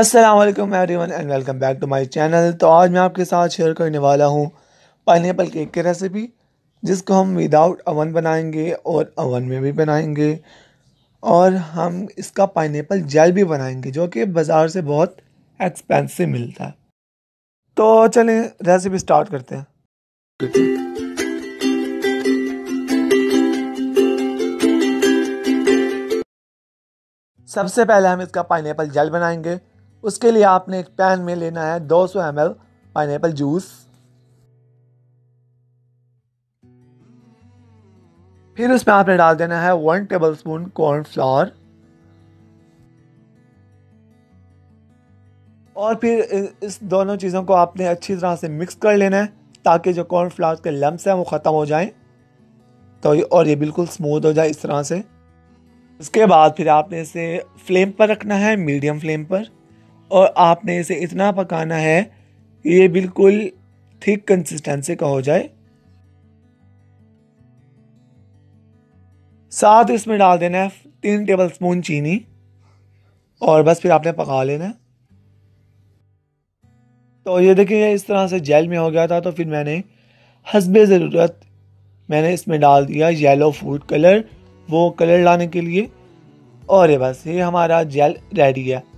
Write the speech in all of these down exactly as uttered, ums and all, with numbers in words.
अस्सलाम वालेकुम everyone and welcome back to my channel. तो आज मैं आपके साथ शेयर करने वाला हूँ पाइनएप्पल केक की रेसिपी, जिसको हम विदाउट अवन बनाएंगे और अवन में भी बनाएंगे, और हम इसका पाइनएप्पल जेल भी बनाएंगे जो कि बाज़ार से बहुत एक्सपेंसिव मिलता है। तो चलें रेसिपी स्टार्ट करते हैं। सबसे पहले हम इसका पाइनएप्पल जेल बनाएंगे। उसके लिए आपने एक पैन में लेना है दो सौ एम एल पाइनएप्पल जूस, फिर उसमें आपने डाल देना है वन टेबलस्पून कॉर्न फ्लावर, और फिर इस दोनों चीज़ों को आपने अच्छी तरह से मिक्स कर लेना है ताकि जो कॉर्न फ्लावर के लम्स हैं वो ख़त्म हो जाएं, तो ये और ये बिल्कुल स्मूथ हो जाए इस तरह से। उसके बाद फिर आपने इसे फ्लेम पर रखना है, मीडियम फ्लेम पर, और आपने इसे इतना पकाना है ये बिल्कुल थिक कंसिस्टेंसी का हो जाए। साथ इसमें डाल देना है तीन टेबलस्पून चीनी, और बस फिर आपने पका लेना है। तो ये देखिए इस तरह से जेल में हो गया था। तो फिर मैंने हस्बे ज़रूरत मैंने इसमें डाल दिया येलो फूड कलर, वो कलर लाने के लिए, और ये बस ये हमारा जेल रेडी है।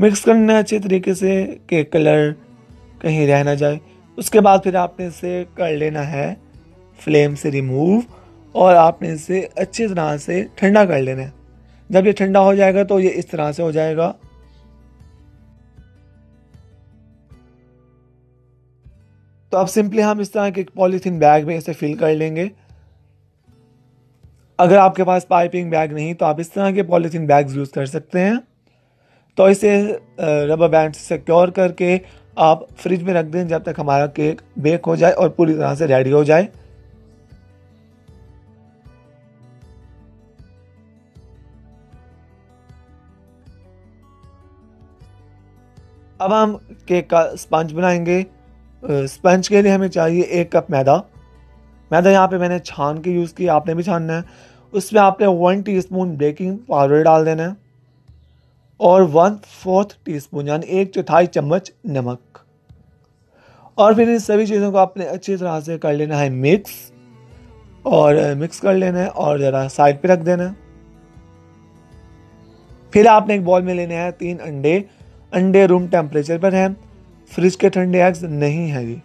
मिक्स करना है अच्छे तरीके से कि कलर कहीं रह ना जाए। उसके बाद फिर आपने इसे कर लेना है फ्लेम से रिमूव, और आपने इसे अच्छी तरह से ठंडा कर लेना है। जब ये ठंडा हो जाएगा तो ये इस तरह से हो जाएगा। तो अब सिंपली हम इस तरह के पॉलीथीन बैग में इसे फिल कर लेंगे। अगर आपके पास पाइपिंग बैग नहीं तो आप इस तरह के पॉलीथीन बैग्स यूज़ कर सकते हैं। तो इसे रबर बैंड से सिक्योर करके आप फ्रिज में रख दें जब तक हमारा केक बेक हो जाए और पूरी तरह से रेडी हो जाए। अब हम केक का स्पंज बनाएंगे। स्पंज के लिए हमें चाहिए एक कप मैदा। मैदा यहाँ पे मैंने छान के यूज़ किया, आपने भी छानना है। उसमें आपने वन टीस्पून बेकिंग पाउडर डाल देना है, और वन फोर्थ टीस्पून यानी एक चौथाई चम्मच नमक, और फिर इन सभी चीज़ों को आपने अच्छी तरह से कर लेना है मिक्स, और मिक्स कर लेना है और ज़रा साइड पे रख देना है। फिर आपने एक बॉल में लेना है तीन अंडे। अंडे रूम टेम्परेचर पर हैं, फ्रिज के ठंडे एग्स नहीं हैं ये।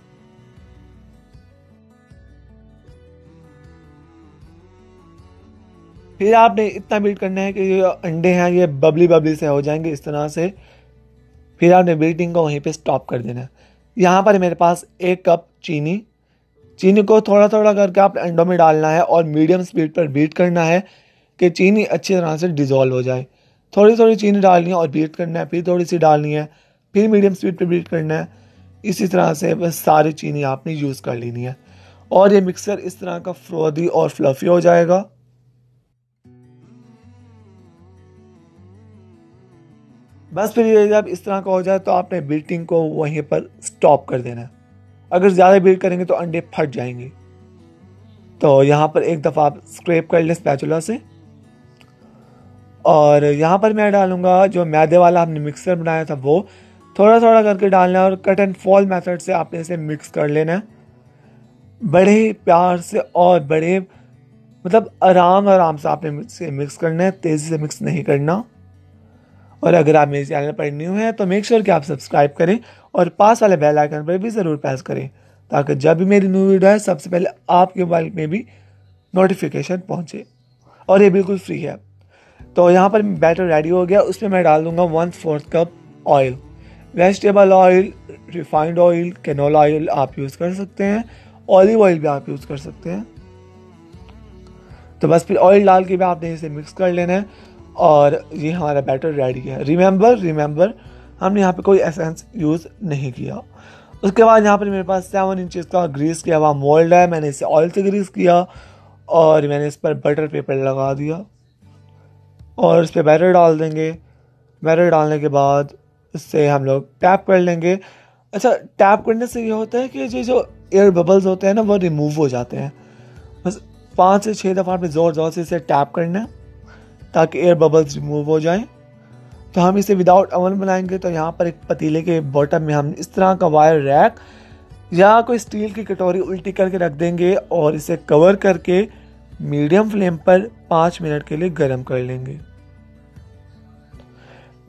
फिर आपने इतना बीट करना है कि ये अंडे हैं ये बबली बबली से हो जाएंगे इस तरह से। फिर आपने बीटिंग को वहीं पे स्टॉप कर देना है। यहाँ पर मेरे पास एक कप चीनी, चीनी को थोड़ा थोड़ा करके आपने अंडों में डालना है और मीडियम स्पीड पर बीट करना है कि चीनी अच्छी तरह से डिज़ोल्व हो जाए। थोड़ी थोड़ी चीनी डालनी है और बीट करना है, फिर थोड़ी सी डालनी है, फिर मीडियम स्पीड पर बीट करना है। इसी तरह से बस सारी चीनी आपने यूज़ कर लेनी है, और ये मिक्सर इस तरह का फ्रोदी और फ्लफ़ी हो जाएगा। बस फिर ये जब इस तरह का हो जाए तो आपने बीटिंग को वहीं पर स्टॉप कर देना है। अगर ज़्यादा बीट करेंगे तो अंडे फट जाएंगे। तो यहाँ पर एक दफ़ा आप स्क्रैप कर लें स्पैचुला से, और यहाँ पर मैं डालूँगा जो मैदे वाला हमने मिक्सर बनाया था वो थोड़ा थोड़ा करके डालना है, और कट एंड फॉल मेथड से आपने इसे मिक्स कर लेना है बड़े प्यार से, और बड़े मतलब आराम आराम से आपने इसे मिक्स करना है, तेज़ी से मिक्स नहीं करना। और अगर आप मेरे चैनल पर न्यू हैं तो मेक श्योर कि आप सब्सक्राइब करें और पास वाले बेल आइकन पर भी ज़रूर प्रेस करें ताकि जब भी मेरी न्यू वीडियो है सबसे पहले आपके मोबाइल में भी नोटिफिकेशन पहुंचे, और ये बिल्कुल फ्री है। तो यहाँ पर बैटर रेडी हो गया। उसमें मैं डाल दूँगा one fourth cup oil, vegetable oil, refined oil, canola oil आप यूज़ कर सकते हैं, ऑलिव ऑयल भी आप यूज़ कर सकते हैं। तो बस फिर ऑयल डाल के भी आपने इसे मिक्स कर लेना है, और ये हमारा बैटर रेडी है। रिमेंबर रिमेंबर हमने यहाँ पे कोई एसेंस यूज़ नहीं किया। उसके बाद यहाँ पर मेरे पास सेवन इंचेस का ग्रीस किया हुआ मोल्ड है, मैंने इसे ऑयल से ग्रीस किया और मैंने इस पर बटर पेपर लगा दिया, और इस पर बैटर डाल देंगे। बैटर डालने के बाद इससे हम लोग टैप कर लेंगे। अच्छा, टैप करने से ये होता है कि जो जो एयर बबल्स होते हैं ना वो रिमूव हो जाते हैं। बस पाँच से छः दफ़ा आपने ज़ोर ज़ोर से इसे टैप करना है ताकि एयर बबल्स रिमूव हो जाएं। तो हम इसे विदाउट अवन बनाएंगे। तो यहाँ पर एक पतीले के बॉटम में हम इस तरह का वायर रैक या कोई स्टील की कटोरी उल्टी करके रख देंगे और इसे कवर करके मीडियम फ्लेम पर पाँच मिनट के लिए गर्म कर लेंगे।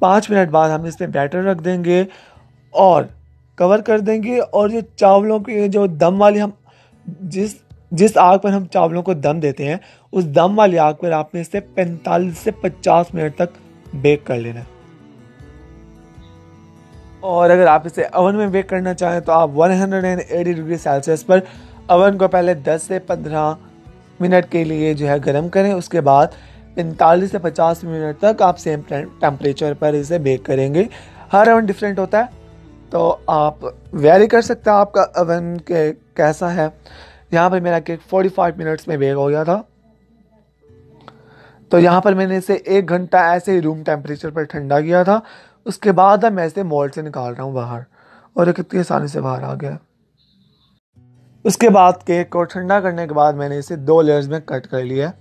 पाँच मिनट बाद हम इसमें बैटर रख देंगे और कवर कर देंगे। और ये चावलों की जो दम वाली हम जिस जिस आग पर हम चावलों को दम देते हैं उस दम वाली आग पर आपने इसे पैंतालीस से पचास मिनट तक बेक कर लेना। और अगर आप इसे ओवन में बेक करना चाहें तो आप एक सौ अस्सी डिग्री सेल्सियस पर ओवन को पहले दस से पंद्रह मिनट के लिए जो है गर्म करें। उसके बाद पैंतालीस से पचास मिनट तक आप सेम टेम्परेचर पर इसे बेक करेंगे। हर ओवन डिफरेंट होता है तो आप वेरी कर सकते हैं आपका ओवन के कैसा है। यहाँ पर मेरा केक पैंतालीस मिनट्स में बेक हो गया था। तो यहाँ पर मैंने इसे एक घंटा ऐसे ही रूम टेम्परेचर पर ठंडा किया था। उसके बाद अब मैं इसे मोल्ड से निकाल रहा हूँ बाहर और ये कितनी आसानी से बाहर आ गया। उसके बाद केक को ठंडा करने के बाद मैंने इसे दो लेयर्स में कट कर लिया।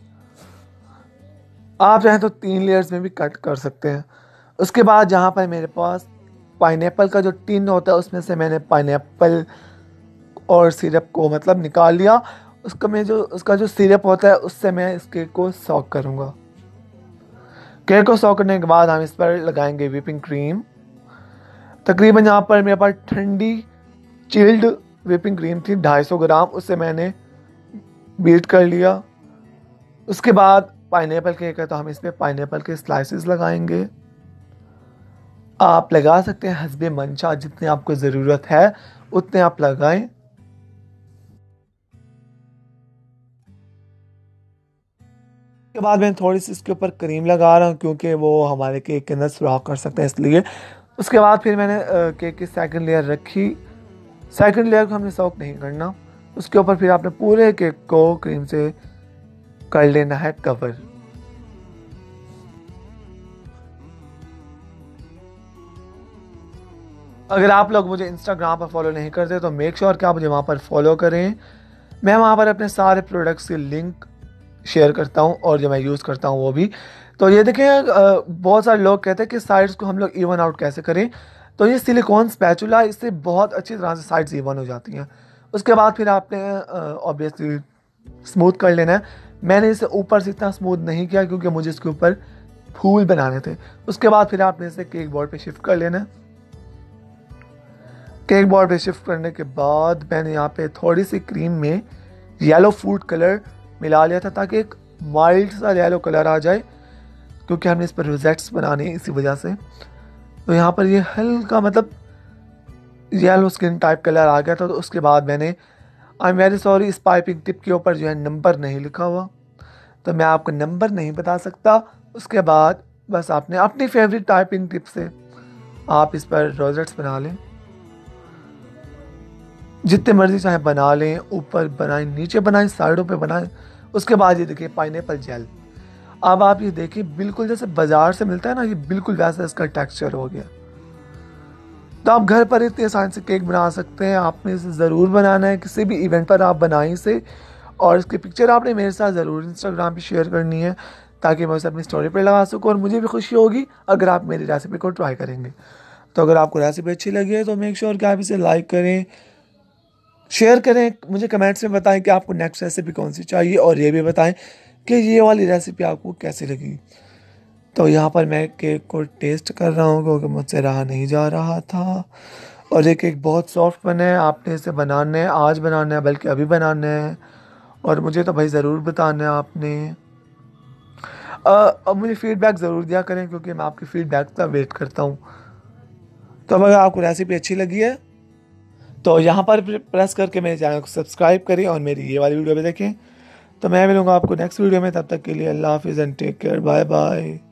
आप चाहें तो तीन लेयर्स में भी कट कर सकते हैं। उसके बाद जहाँ पर मेरे पास पाइनएप्पल का जो टिन होता है उसमें से मैंने पाइनएप्पल और सिरप को मतलब निकाल लिया। उसका मैं जो उसका जो सिरप होता है उससे मैं इस केक को सॉक करूँगा। केक को सॉक करने के बाद हम इस पर लगाएंगे व्हिपिंग क्रीम। तकरीबन यहाँ पर मेरे पास ठंडी चिल्ड व्हिपिंग क्रीम थी दो सौ पचास ग्राम, उससे मैंने बीट कर लिया। उसके बाद पाइनएप्पल केक है तो हम इस पर पाइनएप्पल के स्लाइसेस लगाएंगे। आप लगा सकते हैं हस्बे मंशा, जितने आपको ज़रूरत है उतने आप लगाएं। के बाद मैं थोड़ी सी इसके ऊपर क्रीम लगा रहा हूँ क्योंकि वो हमारे केक के अंदर सुराख कर सकते हैं इसलिए। उसके बाद फिर मैंने केक की सेकंड लेयर रखी। सेकंड लेयर को हमने सॉक नहीं करना, उसके ऊपर फिर आपने पूरे केक को क्रीम से कर लेना है कवर। अगर आप लोग मुझे इंस्टाग्राम पर फॉलो नहीं करते तो मेक श्योर कि आप मुझे वहाँ पर फॉलो करें। मैं वहाँ पर अपने सारे प्रोडक्ट्स की लिंक शेयर करता हूँ और जो मैं यूज़ करता हूँ वो भी। तो ये देखें, बहुत सारे लोग कहते हैं कि साइड्स को हम लोग ईवन आउट कैसे करें। तो ये सिलिकॉन स्पैचुला, इससे बहुत अच्छी तरह से साइड्स ईवन हो जाती हैं। उसके बाद फिर आपने ऑब्वियसली स्मूथ कर लेना है। मैंने इसे ऊपर से इतना स्मूथ नहीं किया क्योंकि मुझे इसके ऊपर फूल बनाने थे। उसके बाद फिर आपने इसे केक बोर्ड पर शिफ्ट कर लेना है। केक बोर्ड पर शिफ्ट करने के बाद मैंने यहाँ पर थोड़ी सी क्रीम में येलो फूड कलर मिला लिया था ताकि एक माइल्ड सा येलो कलर आ जाए क्योंकि हमने इस पर रोजेट्स बनाने हैं इसी वजह से। तो यहाँ पर ये हल्का मतलब येलो स्किन टाइप कलर आ गया था। तो उसके बाद मैंने आई एम वेरी सॉरी इस पाइपिंग टिप के ऊपर जो है नंबर नहीं लिखा हुआ तो मैं आपको नंबर नहीं बता सकता। उसके बाद बस आपने अपनी फेवरेट टाइपिंग टिप से आप इस पर रोजेट्स बना लें, जितने मर्जी चाहे बना लें, ऊपर बनाएं, नीचे बनाएं, साइडों पे बनाएं। उसके बाद ये देखिए पाइनएप्पल जेल। अब आप ये देखिए बिल्कुल जैसे बाज़ार से मिलता है ना, ये बिल्कुल वैसा इसका टेक्सचर हो गया। तो आप घर पर इतने आसानी से केक बना सकते हैं। आपने इसे ज़रूर बनाना है, किसी भी इवेंट पर आप बनाएं इसे और इसकी पिक्चर आपने मेरे साथ ज़रूर इंस्टाग्राम पर शेयर करनी है ताकि मैं उसे अपनी स्टोरी पर लगा सकूँ और मुझे भी खुशी होगी अगर आप मेरी रेसिपी को ट्राई करेंगे। तो अगर आपको रेसिपी अच्छी लगी है तो मेक श्योर कि आप इसे लाइक करें, शेयर करें, मुझे कमेंट्स में बताएं कि आपको नेक्स्ट रेसिपी कौन सी चाहिए और ये भी बताएं कि ये वाली रेसिपी आपको कैसी लगी। तो यहाँ पर मैं केक को टेस्ट कर रहा हूँ क्योंकि मुझसे रहा नहीं जा रहा था। और ये केक बहुत सॉफ्ट बना है। आपने इसे बनाना है, आज बनाना है, बल्कि अभी बनाना है और मुझे तो भाई ज़रूर बताना है आपने। अब मुझे फ़ीडबैक ज़रूर दिया करें क्योंकि मैं आपकी फ़ीडबैक का वेट करता हूँ। तो अगर आपको रेसिपी अच्छी लगी है तो यहाँ पर प्रेस करके मेरे चैनल को सब्सक्राइब करें और मेरी ये वाली वीडियो भी देखें। तो मैं मिलूँगा आपको नेक्स्ट वीडियो में, तब तक के लिए अल्लाह हाफिज़ and take care, bye bye.